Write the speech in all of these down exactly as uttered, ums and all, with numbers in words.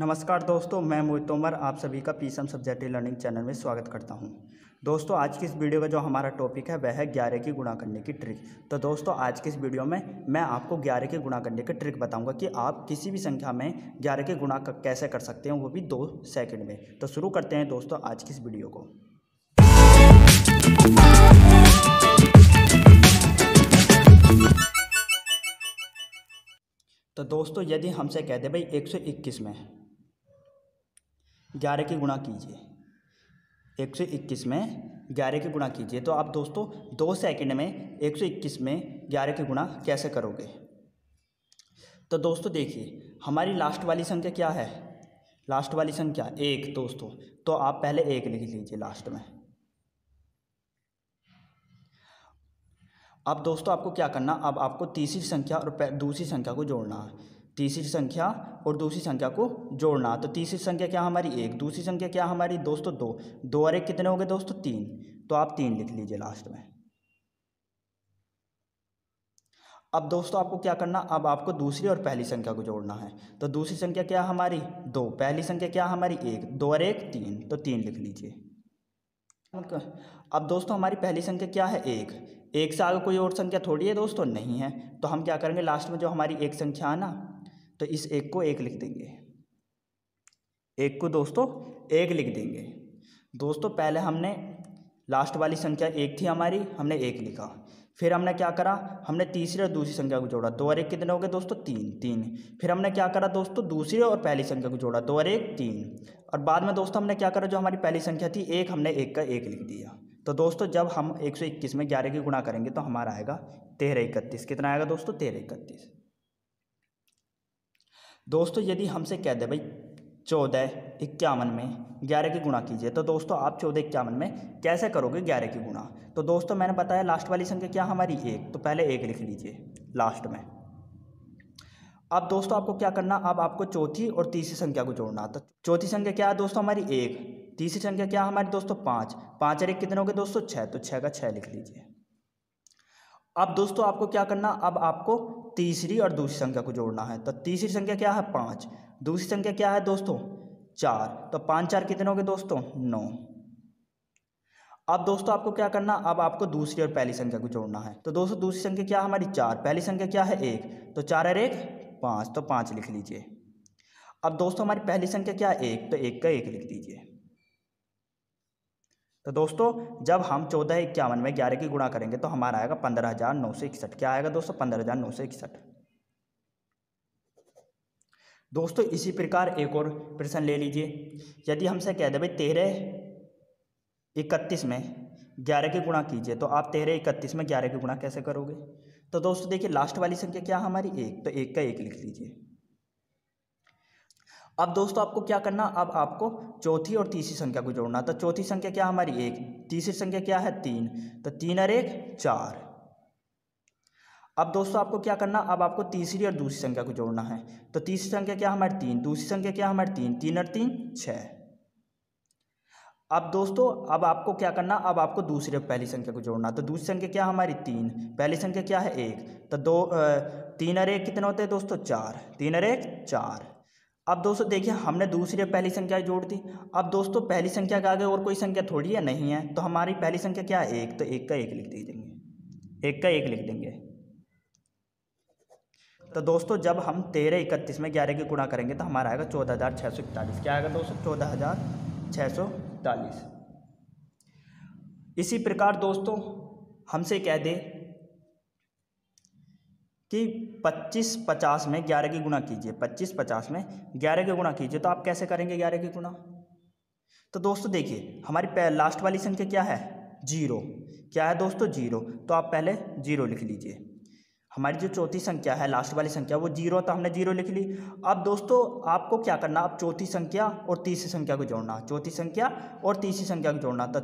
नमस्कार दोस्तों, मैं मोहित तोमर आप सभी का पीसीएम सब्जेक्टिव लर्निंग चैनल में स्वागत करता हूं। दोस्तों आज की इस वीडियो का जो हमारा टॉपिक है वह है ग्यारह की गुणा करने की ट्रिक। तो दोस्तों आज की इस वीडियो में मैं आपको ग्यारह के गुणा करने की ट्रिक बताऊंगा कि आप किसी भी संख्या में ग्यारह के गुणा कैसे कर सकते हैं, वो भी दो सेकेंड में। तो शुरू करते हैं दोस्तों आज की इस वीडियो को। तो दोस्तों यदि हमसे कहते भाई एक सौ इक्कीस में ग्यारह की गुणा कीजिए, एक सौ इक्कीस में ग्यारह की गुणा कीजिए, तो आप दोस्तों दो सेकंड में एक सौ इक्कीस में ग्यारह की गुणा कैसे करोगे। तो दोस्तों देखिए हमारी लास्ट वाली संख्या क्या है, लास्ट वाली संख्या एक। दोस्तों तो आप पहले एक लिख लीजिए लास्ट में। अब दोस्तों आपको क्या करना, अब आपको तीसरी संख्या और दूसरी संख्या को जोड़ना है, तीसरी संख्या और दूसरी संख्या को जोड़ना। तो तीसरी संख्या क्या हमारी एक, दूसरी संख्या क्या हमारी दोस्तों दो, दो और एक कितने हो गए दोस्तों तीन। तो आप तीन लिख लीजिए लास्ट में। अब दोस्तों आपको क्या करना, अब आपको दूसरी और पहली संख्या को जोड़ना है। तो दूसरी संख्या क्या हमारी दो, पहली संख्या क्या हमारी एक, दो और एक तीन। तो तीन लिख लीजिए। अब दोस्तों हमारी पहली संख्या क्या है एक, एक से आगे कोई और संख्या थोड़ी है दोस्तों, नहीं है। तो हम क्या करेंगे लास्ट में जो हमारी एक संख्या है ना, तो इस एक को एक लिख देंगे, एक को दोस्तों एक लिख देंगे। दोस्तों पहले हमने लास्ट वाली संख्या एक थी हमारी, हमने एक लिखा, फिर हमने क्या करा, हमने तीसरी और दूसरी संख्या को जोड़ा, दो और एक कितने हो गए दोस्तों तीन, तीन। फिर हमने क्या करा दोस्तों दूसरी और पहली संख्या को जोड़ा, दो और एक तीन। और बाद में दोस्तों हमने क्या करा, जो हमारी पहली संख्या थी एक, हमने एक का एक लिख दिया। तो दोस्तों जब हम एक सौ इक्कीस में ग्यारह की गुणा करेंगे तो हमारा आएगा तेरह इकतीस। कितना आएगा दोस्तों तेरह इकतीस। दोस्तों यदि हमसे कह दे भाई चौदह इक्यावन में ग्यारह की गुणा कीजिए, तो दोस्तों आप चौदह इक्यावन में कैसे करोगे ग्यारह की गुणा। तो दोस्तों मैंने बताया लास्ट वाली संख्या क्या हमारी एक, तो पहले एक लिख लीजिए लास्ट में। अब दोस्तों आपको क्या करना, अब आपको चौथी और तीसरी संख्या को जोड़ना। तो चौथी संख्या क्या है दोस्तों हमारी एक, तीसरी संख्या क्या हमारी दोस्तों पाँच, पाँच और एक कितने हो गए दोस्तों छः। तो छः का छः लिख लीजिए। अब दोस्तों आपको क्या करना, अब आपको तीसरी और दूसरी संख्या को जोड़ना है। तो तीसरी संख्या क्या है पाँच, दूसरी संख्या क्या है दोस्तों चार। तो पाँच चार कितने हो गए दोस्तों नौ। अब दोस्तों आपको क्या करना, अब आपको दूसरी और पहली संख्या को जोड़ना है। तो दोस्तों दूसरी संख्या क्या हमारी चार, पहली संख्या क्या है एक, तो चार और एक पाँच। तो पाँच लिख लीजिए। अब दोस्तों हमारी पहली संख्या क्या है एक, तो एक का एक लिख दीजिए। तो दोस्तों जब हम चौदह इक्यावन में ग्यारह की गुणा करेंगे तो हमारा आएगा पंद्रह हज़ार नौ सौ इकसठ। क्या आएगा दोस्तों पंद्रह हज़ार नौ सौ इकसठ। दोस्तों इसी प्रकार एक और प्रश्न ले लीजिए। यदि हमसे कह दे भाई तेरह इकतीस में ग्यारह की गुणा कीजिए, तो आप तेरह इकतीस में ग्यारह की गुणा कैसे करोगे। तो दोस्तों देखिए लास्ट वाली संख्या क्या हमारी एक, तो एक का एक लिख लीजिए। अब दोस्तों आपको क्या करना, अब आपको चौथी और तीसरी संख्या को जोड़ना। तो चौथी संख्या क्या हमारी एक, तीसरी संख्या क्या है तीन, तो तीन और एक चार। अब दोस्तों आपको क्या करना, अब आपको तीसरी और दूसरी संख्या को जोड़ना है। तो तीसरी संख्या क्या हमारी तीन, दूसरी संख्या क्या हमारी तीन, तीन और तीन छः। अब दोस्तों अब आपको क्या करना, अब आपको दूसरी और पहली संख्या को जोड़ना। तो दूसरी संख्या क्या हमारी तीन, पहली संख्या क्या है एक, तो दो तीन और एक कितने होते हैं दोस्तों चार, तीन और एक चार। अब दोस्तों देखिए हमने दूसरी और पहली संख्या जोड़ दी। अब दोस्तों पहली संख्या के आगे और कोई संख्या थोड़ी है, नहीं है। तो हमारी पहली संख्या क्या है एक, तो एक का एक लिख देंगे, एक का एक लिख देंगे। तो दोस्तों जब हम तेरह इकतीस में ग्यारह की गुणा करेंगे तो हमारा आएगा चौदह हज़ार छः सौ इकतालीस। क्या आएगा दोस्तों चौदह हज़ार छः सौ इकतालीस। इसी प्रकार दोस्तों हमसे कह दे कि पच्चीस पचास में ग्यारह की गुणा कीजिए, पच्चीस पचास में ग्यारह की गुणा कीजिए, तो आप कैसे करेंगे ग्यारह की गुणा। तो दोस्तों देखिए हमारी लास्ट वाली संख्या क्या है जीरो, क्या है दोस्तों जीरो। तो आप पहले जीरो लिख लीजिए। हमारी जो चौथी संख्या है लास्ट वाली संख्या वो जीरो, तो हमने जीरो लिख ली। अब दोस्तों आपको क्या करना, आप चौथी संख्या और तीसरी संख्या को जोड़ना, चौथी संख्या और तीसरी संख्या को जोड़ना। तो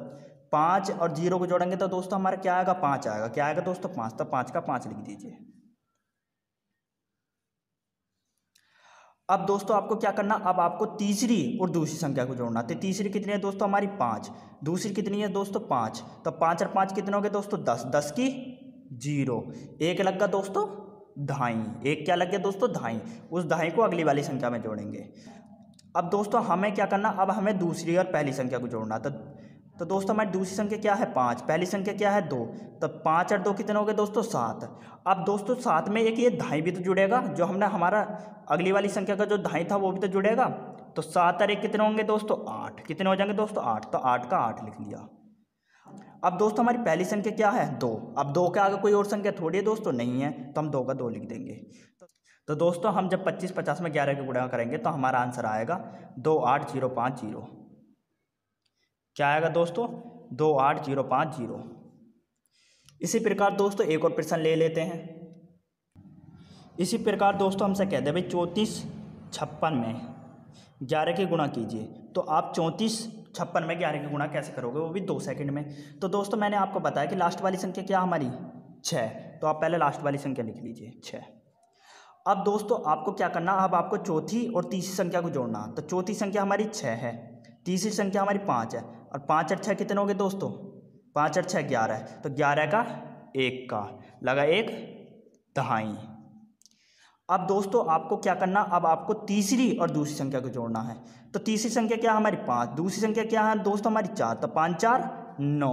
पाँच और जीरो को जोड़ेंगे तो दोस्तों हमारा क्या आएगा पाँच आएगा, क्या आएगा दोस्तों पाँच। तो पाँच का पाँच लिख दीजिए। अब दोस्तों आपको क्या करना, अब आपको तीसरी और दूसरी संख्या को जोड़ना। तो तीसरी कितनी है दोस्तों हमारी पाँच, दूसरी कितनी है दोस्तों पाँच। तो पाँच और पाँच कितने हो गए दोस्तों दस, दस की जीरो, एक लग गया दोस्तों ढाई, एक क्या लग गया दोस्तों ढाई। उस ढाई को अगली वाली संख्या में जोड़ेंगे। अब दोस्तों हमें क्या करना, अब हमें दूसरी और पहली संख्या को जोड़ना। तो तो दोस्तों हमारी दूसरी संख्या क्या है, पाँच, पहली संख्या क्या है, दो। तो पाँच और दो कितने हो गए दोस्तों, सात। अब दोस्तों सात में एक ये ढाई भी तो जुड़ेगा, जो हमने हमारा अगली वाली संख्या का जो ढाई था वो भी तो जुड़ेगा। तो सात और एक कितने होंगे दोस्तों, आठ। कितने हो जाएंगे दोस्तों, आठ। तो आठ का आठ लिख लिया। अब दोस्तों हमारी पहली संख्या क्या है, दो। अब दो के आगे कोई और संख्या थोड़ी है दोस्तों, नहीं है, तो हम दो का दो लिख देंगे। तो दोस्तों हम जब पच्चीस पचास में ग्यारह के गुणा करेंगे तो हमारा आंसर आएगा दो आठ जीरो पाँच जीरो। क्या आएगा दोस्तों, दो आठ जीरो पाँच जीरो। इसी प्रकार दोस्तों एक और प्रश्न ले लेते हैं। इसी प्रकार दोस्तों हमसे कह दे भाई चौंतीस छप्पन में ग्यारह के गुणा कीजिए, तो आप चौंतीस छप्पन में ग्यारह के गुणा कैसे करोगे, वो भी दो सेकंड में। तो दोस्तों मैंने आपको बताया कि लास्ट वाली संख्या क्या हमारी, छः। तो आप पहले लास्ट वाली संख्या लिख लीजिए, छः। अब दोस्तों आपको क्या करना, अब आपको चौथी और तीसरी संख्या को जोड़ना। तो चौथी संख्या हमारी छः है, तीसरी संख्या हमारी पाँच है, और पाँच और छः कितने हो गए दोस्तों, पाँच और छः ग्यारह। तो ग्यारह का एक का लगा एक दहाई। अब दोस्तों आपको क्या करना, अब आपको तीसरी और दूसरी संख्या को जोड़ना है। तो तीसरी संख्या क्या हमारी पाँच, दूसरी संख्या क्या है दोस्तों हमारी चार। तो पाँच चार नौ,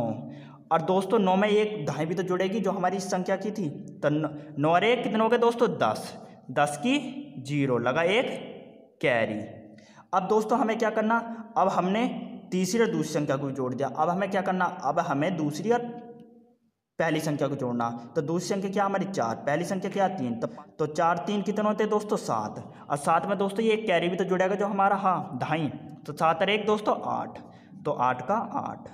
और दोस्तों नौ में एक दहाई भी तो जुड़ेगी जो हमारी इस संख्या की थी। तो नौ और एक कितने हो गए दोस्तों, दस। दस की जीरो लगा एक कैरी। अब दोस्तों हमें क्या करना, अब हमने तीसरी और दूसरी संख्या को जोड़ दिया। अब हमें क्या करना, अब हमें दूसरी और पहली संख्या को जोड़ना। तो दूसरी संख्या क्या हमारी चार, पहली संख्या क्या तीन। तो, तो चार तीन कितने होते हैं दोस्तों, सात। और सात में दोस्तों ये एक कैरी भी तो जुड़ेगा जो हमारा हाँ ढाई। तो सात और एक दोस्तों आठ। तो आठ का आठ।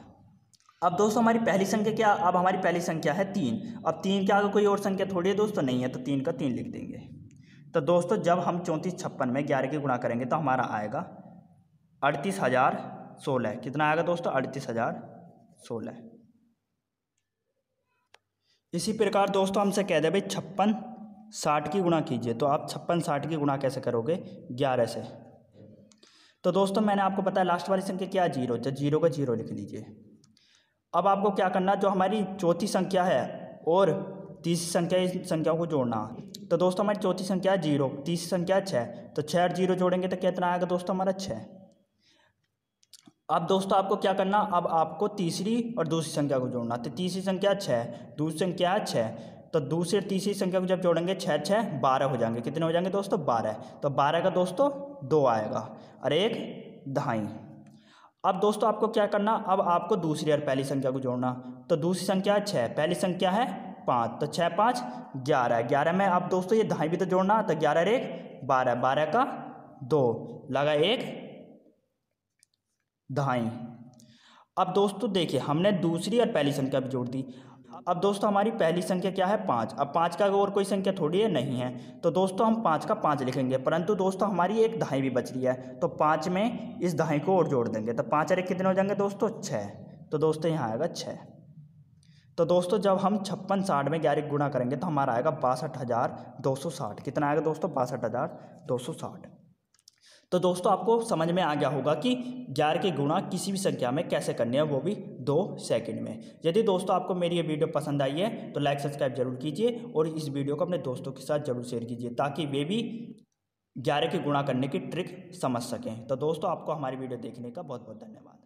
अब दोस्तों हमारी पहली संख्या क्या, अब हमारी पहली संख्या है तीन। अब तीन के आगे कोई और संख्या थोड़ी है दोस्तों, नहीं है, तो तीन का तीन लिख देंगे। तो दोस्तों जब हम चौंतीस छप्पन में ग्यारह के गुणा करेंगे तो हमारा आएगा अड़तीस हज़ार सोलह। कितना आएगा दोस्तों, अड़तीस हज़ार सोलह। इसी प्रकार दोस्तों हमसे कह दे भाई छप्पन साठ की गुणा कीजिए, तो आप छप्पन साठ की गुणा कैसे करोगे, ग्यारह से। तो दोस्तों मैंने आपको बताया लास्ट वाली संख्या क्या है, जीरो। तो जीरो का जीरो लिख लीजिए। अब आपको क्या करना, जो हमारी चौथी संख्या है और तीसरी संख्या, इस संख्याओं को जोड़ना। तो दोस्तों हमारी चौथी संख्या है जीरो, तीसरी संख्या है छः। तो छः और जीरो जोड़ेंगे तो कितना आएगा दोस्तों, हमारा छः। अब दोस्तों आपको क्या करना, अब आपको तीसरी और दूसरी संख्या को जोड़ना। तो तीसरी संख्या है छः, दूसरी संख्या है छः। तो दूसरी और तीसरी संख्या को जब जोड़ेंगे छः छः बारह हो जाएंगे। कितने हो जाएंगे दोस्तों, बारह। तो बारह का दोस्तों दो आएगा और एक दहाई। अब दोस्तों आपको क्या करना, अब आपको दूसरी और पहली संख्या को जोड़ना। तो दूसरी संख्या है छः, पहली संख्या है पाँच। तो छः पाँच ग्यारह, ग्यारह में आप दोस्तों ये ढाई भी तो जोड़ना। तो ग्यारह एक बारह, बारह का दो लगा एक ढाई। अब दोस्तों देखिए हमने दूसरी और पहली संख्या भी जोड़ दी। अब दोस्तों हमारी पहली संख्या क्या है, पाँच। अब पाँच का और कोई संख्या थोड़ी है, नहीं है, तो दोस्तों हम पाँच का पाँच लिखेंगे। परंतु दोस्तों हमारी एक दहाई भी बच रही है, तो पाँच में इस दहाई को और जोड़ देंगे। तो पाँच और एक कितने हो जाएंगे दोस्तों, छः। तो दोस्तों यहाँ आएगा छः। तो दोस्तों जब हम छप्पन साठ में ग्यारह गुणा करेंगे तो हमारा आएगा बासठ हज़ार दो सौ साठ। कितना आएगा दोस्तों, बासठ हज़ार दो सौ साठ। तो दोस्तों आपको समझ में आ गया होगा कि ग्यारह के गुणा किसी भी संख्या में कैसे करने हैं, वो भी दो सेकंड में। यदि दोस्तों आपको मेरी ये वीडियो पसंद आई है तो लाइक सब्सक्राइब जरूर कीजिए, और इस वीडियो को अपने दोस्तों के साथ जरूर शेयर कीजिए ताकि वे भी ग्यारह के गुणा करने की ट्रिक समझ सकें। तो दोस्तों आपको हमारी वीडियो देखने का बहुत बहुत धन्यवाद।